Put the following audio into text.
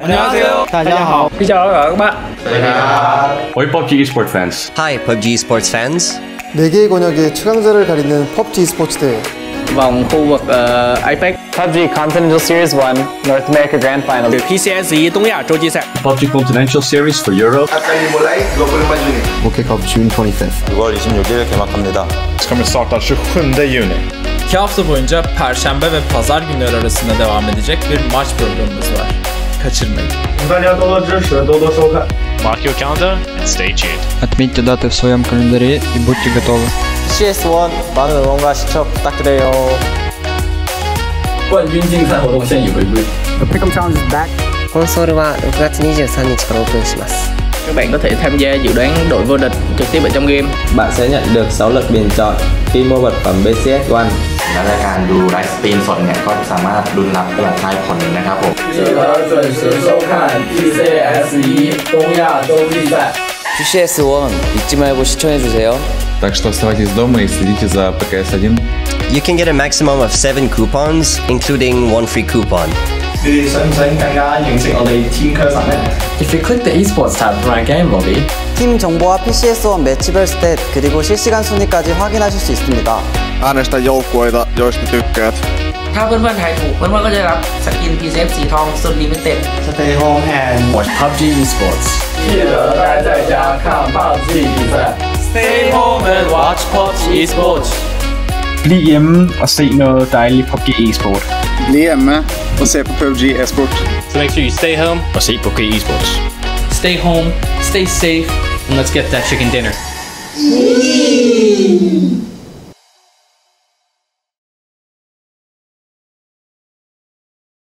안녕하세요. Xin chào các bạn. Oi PUBG Sports Fans. Hi PUBG Sports Fans. 4개의 권역의 최강자를 가리는 PUBG 스포츠 대회. Vòng khu vực APEC PUBG Continental Series 1 North America Grand Final PCS1 Đông Á châu chi giải PUBG Continental Series for Europe World Cup June 25th 6월 26일 개막합니다. Kommer starta 27 Juni. 2 hafta boyunca Perşembe ve Pazar günleri arasında devam edecek bir maç programımız var. Kaçırmayın. Mark your calendar and stay tuned. Отметьте даты в своем календаре и будьте готовы. BCS1 많은 응원과 시청 부탁드려요. The Pick'em Challenge is back. Consortium 6월 23일부터 오픈합니다. Các bạn có thể tham gia dự đoán đội vô địch trực tiếp ở trong game. Bạn sẽ nhận được 6 lượt bình chọn khi mua vật phẩm BCS1. และรายการดูไลฟ์สตรีมสดเนี่ยก็สามารถลุ้นรับกระดาษทายผลนะครับผม PCS1 잊지 말고 시청해주세요. Так что оставайтесь дома и следите за PCS1. You can get a maximum of 7 coupons, including one free coupon. If you click the esports tab from our game lobby, 팀 정보와 PCS1 매치별 스탯 그리고 실시간 순위까지 확인하실 수 있습니다. Äänestä joukkueita, joista tykkäät. If you like the game, you will get skin PCS1 Gold Limited. Stay home and watch PUBG Esports. 记得待在家看PUBG比赛. Stay home and watch PUBG Esports. Bliv hjemme og se noget dejligt PUBG Esport. Bliv hjemme og se på PUBG Esport. So make sure you stay home og se PUBG Esports. Stay home, stay safe, and let's get that chicken dinner.